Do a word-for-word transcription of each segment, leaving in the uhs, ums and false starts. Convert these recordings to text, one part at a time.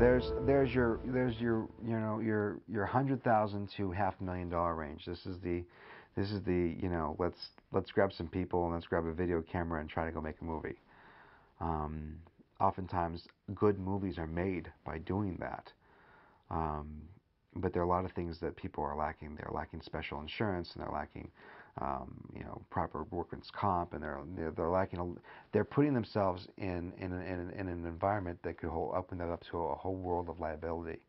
There's there's your there's your you know your your hundred thousand to half million dollar range. This is the this is the you know let's let's grab some people and let's grab a video camera and try to go make a movie. Um, oftentimes, good movies are made by doing that. Um, but there are a lot of things that people are lacking. They're lacking special insurance, and they're lacking um, you know proper workman's comp, and they're they're, they're lacking. A, they're putting themselves in in in, in an environment that could hold, open that up to a whole world of liability.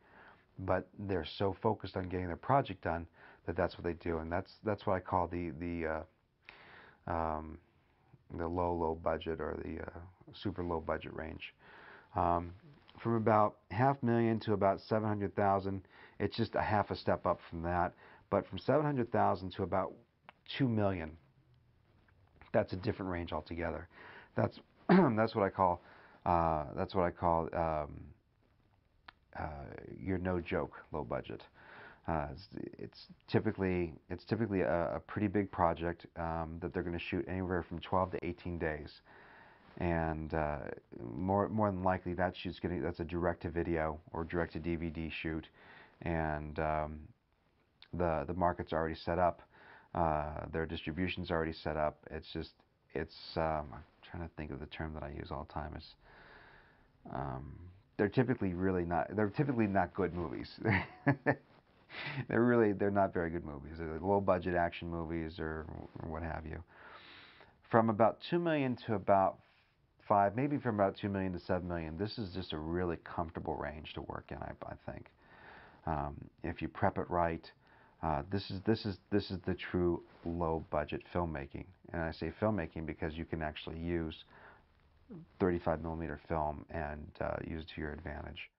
But they're so focused on getting their project done that that's what they do, and that's that's what I call the the uh, um, the low low budget or the uh, super low budget range. Um, from about half million to about seven hundred thousand, it's just a half a step up from that. But from seven hundred thousand to about two million, that's a different range altogether. That's that's what I call uh, that's what I call um, uh, your no joke low budget. Uh, it's, it's typically it's typically a, a pretty big project um, that they're going to shoot anywhere from twelve to eighteen days, and uh, more more than likely that shoot's going to that's a direct to video or direct to D V D shoot, and um, the the market's already set up, uh, their distribution's already set up. It's just it's um, I'm trying to think of the term that I use all the time. It's um, they're typically really not they're typically not good movies. They're really, they're not very good movies. They're low-budget action movies or, or what have you. From about two million dollars to about five, maybe from about two million dollars to seven million dollars, this is just a really comfortable range to work in, I, I think. Um, if you prep it right, uh, this is this is this is the true low-budget filmmaking. And I say filmmaking because you can actually use thirty-five millimeter film and uh, use it to your advantage.